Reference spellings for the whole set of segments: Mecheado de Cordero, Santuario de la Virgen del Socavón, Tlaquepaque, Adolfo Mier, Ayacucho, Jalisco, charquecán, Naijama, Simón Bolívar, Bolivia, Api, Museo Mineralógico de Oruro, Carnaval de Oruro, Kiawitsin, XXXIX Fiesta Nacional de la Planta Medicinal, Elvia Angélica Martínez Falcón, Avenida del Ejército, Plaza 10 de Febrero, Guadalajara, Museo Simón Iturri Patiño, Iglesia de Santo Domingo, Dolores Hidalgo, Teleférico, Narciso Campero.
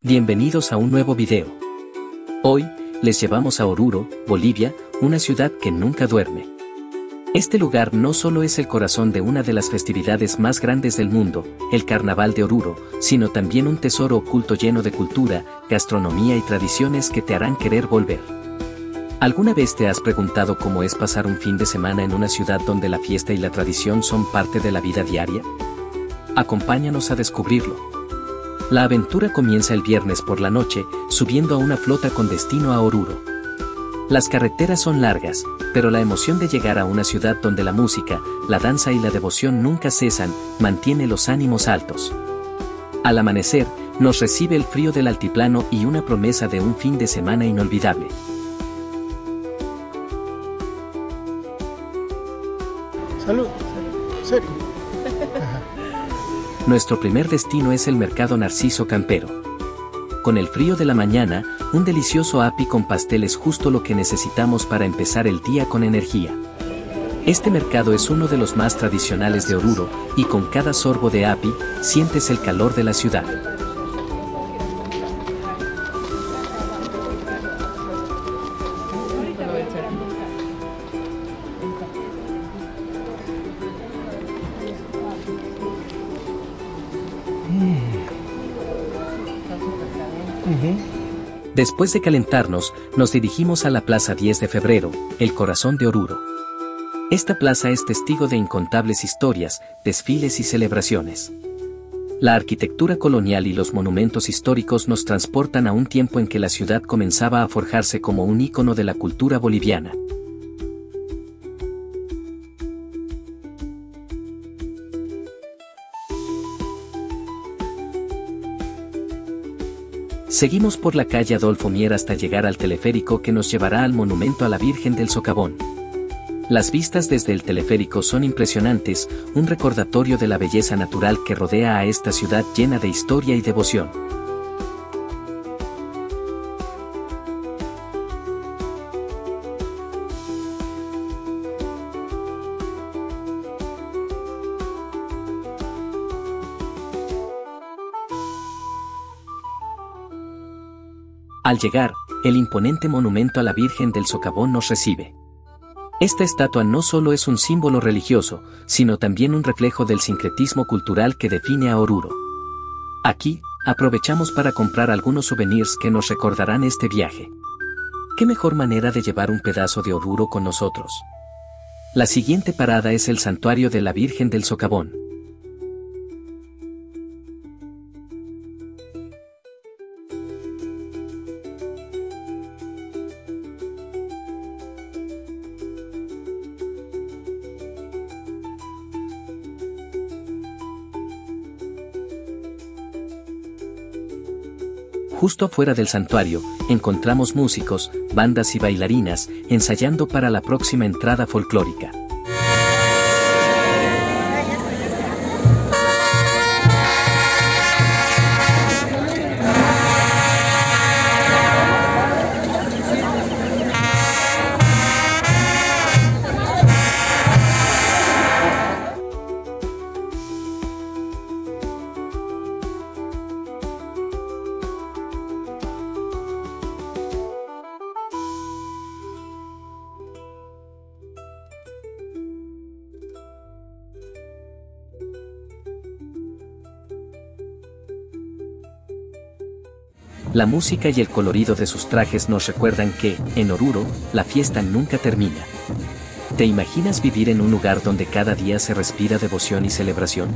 Bienvenidos a un nuevo video. Hoy, les llevamos a Oruro, Bolivia, una ciudad que nunca duerme. Este lugar no solo es el corazón de una de las festividades más grandes del mundo, el Carnaval de Oruro, sino también un tesoro oculto lleno de cultura, gastronomía y tradiciones que te harán querer volver. ¿Alguna vez te has preguntado cómo es pasar un fin de semana en una ciudad donde la fiesta y la tradición son parte de la vida diaria? Acompáñanos a descubrirlo. La aventura comienza el viernes por la noche, subiendo a una flota con destino a Oruro. Las carreteras son largas, pero la emoción de llegar a una ciudad donde la música, la danza y la devoción nunca cesan, mantiene los ánimos altos. Al amanecer, nos recibe el frío del altiplano y una promesa de un fin de semana inolvidable. Salud. Salud. Nuestro primer destino es el mercado Narciso Campero. Con el frío de la mañana, un delicioso api con pastel es justo lo que necesitamos para empezar el día con energía. Este mercado es uno de los más tradicionales de Oruro, y con cada sorbo de api, sientes el calor de la ciudad. Después de calentarnos, nos dirigimos a la Plaza 10 de Febrero, el corazón de Oruro. Esta plaza es testigo de incontables historias, desfiles y celebraciones. La arquitectura colonial y los monumentos históricos nos transportan a un tiempo en que la ciudad comenzaba a forjarse como un ícono de la cultura boliviana. Seguimos por la calle Adolfo Mier hasta llegar al teleférico que nos llevará al monumento a la Virgen del Socavón. Las vistas desde el teleférico son impresionantes, un recordatorio de la belleza natural que rodea a esta ciudad llena de historia y devoción. Al llegar, el imponente monumento a la Virgen del Socavón nos recibe. Esta estatua no solo es un símbolo religioso, sino también un reflejo del sincretismo cultural que define a Oruro. Aquí, aprovechamos para comprar algunos souvenirs que nos recordarán este viaje. ¿Qué mejor manera de llevar un pedazo de Oruro con nosotros? La siguiente parada es el Santuario de la Virgen del Socavón. Justo afuera del santuario, encontramos músicos, bandas y bailarinas, ensayando para la próxima entrada folclórica. La música y el colorido de sus trajes nos recuerdan que, en Oruro, la fiesta nunca termina. ¿Te imaginas vivir en un lugar donde cada día se respira devoción y celebración?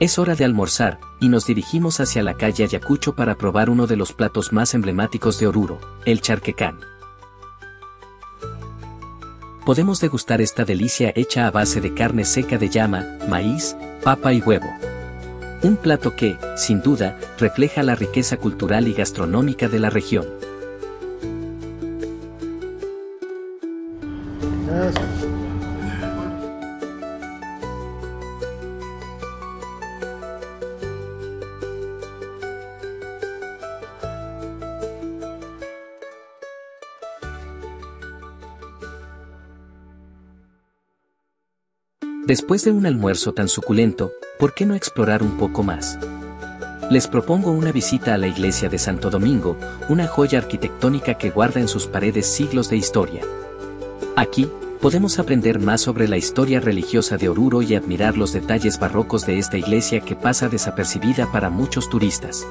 Es hora de almorzar, y nos dirigimos hacia la calle Ayacucho para probar uno de los platos más emblemáticos de Oruro, el charquecán. Podemos degustar esta delicia hecha a base de carne seca de llama, maíz, papa y huevo. Un plato que, sin duda, refleja la riqueza cultural y gastronómica de la región. Después de un almuerzo tan suculento, ¿por qué no explorar un poco más? Les propongo una visita a la Iglesia de Santo Domingo, una joya arquitectónica que guarda en sus paredes siglos de historia. Aquí, podemos aprender más sobre la historia religiosa de Oruro y admirar los detalles barrocos de esta iglesia que pasa desapercibida para muchos turistas.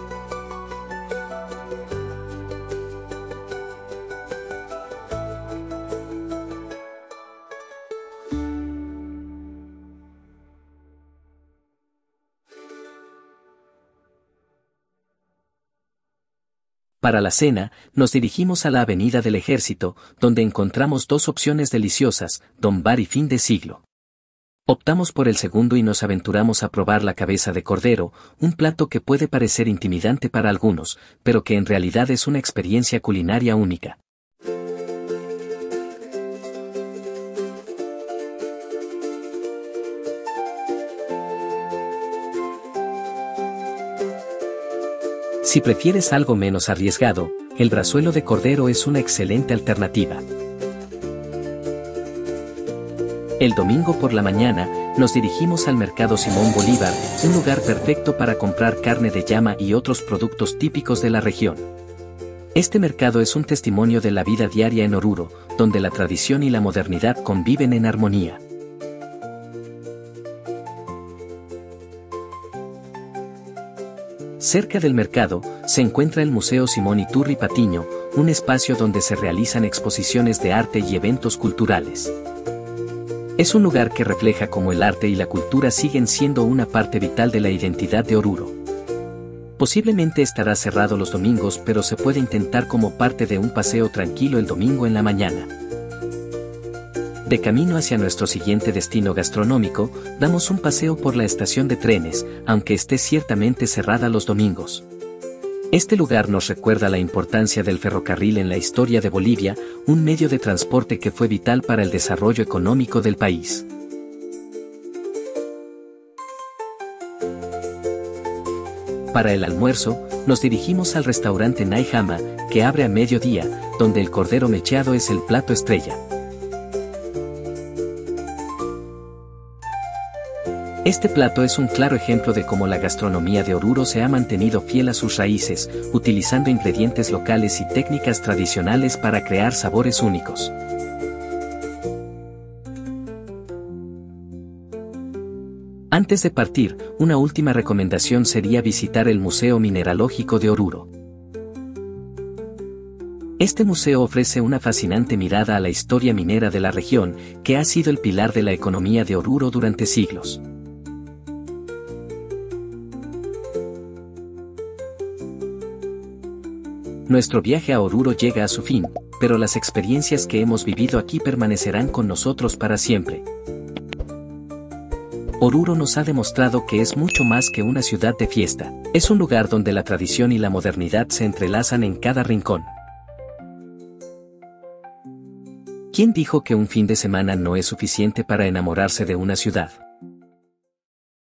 Para la cena, nos dirigimos a la Avenida del Ejército, donde encontramos dos opciones deliciosas, Don Bar y Fin de Siglo. Optamos por el segundo y nos aventuramos a probar la cabeza de cordero, un plato que puede parecer intimidante para algunos, pero que en realidad es una experiencia culinaria única. Si prefieres algo menos arriesgado, el brazuelo de cordero es una excelente alternativa. El domingo por la mañana, nos dirigimos al mercado Simón Bolívar, un lugar perfecto para comprar carne de llama y otros productos típicos de la región. Este mercado es un testimonio de la vida diaria en Oruro, donde la tradición y la modernidad conviven en armonía. Cerca del mercado, se encuentra el Museo Simón Iturri Patiño, un espacio donde se realizan exposiciones de arte y eventos culturales. Es un lugar que refleja cómo el arte y la cultura siguen siendo una parte vital de la identidad de Oruro. Posiblemente estará cerrado los domingos, pero se puede intentar como parte de un paseo tranquilo el domingo en la mañana. De camino hacia nuestro siguiente destino gastronómico, damos un paseo por la estación de trenes, aunque esté ciertamente cerrada los domingos. Este lugar nos recuerda la importancia del ferrocarril en la historia de Bolivia, un medio de transporte que fue vital para el desarrollo económico del país. Para el almuerzo, nos dirigimos al restaurante Naijama, que abre a mediodía, donde el cordero mechado es el plato estrella. Este plato es un claro ejemplo de cómo la gastronomía de Oruro se ha mantenido fiel a sus raíces, utilizando ingredientes locales y técnicas tradicionales para crear sabores únicos. Antes de partir, una última recomendación sería visitar el Museo Mineralógico de Oruro. Este museo ofrece una fascinante mirada a la historia minera de la región, que ha sido el pilar de la economía de Oruro durante siglos. Nuestro viaje a Oruro llega a su fin, pero las experiencias que hemos vivido aquí permanecerán con nosotros para siempre. Oruro nos ha demostrado que es mucho más que una ciudad de fiesta, es un lugar donde la tradición y la modernidad se entrelazan en cada rincón. ¿Quién dijo que un fin de semana no es suficiente para enamorarse de una ciudad?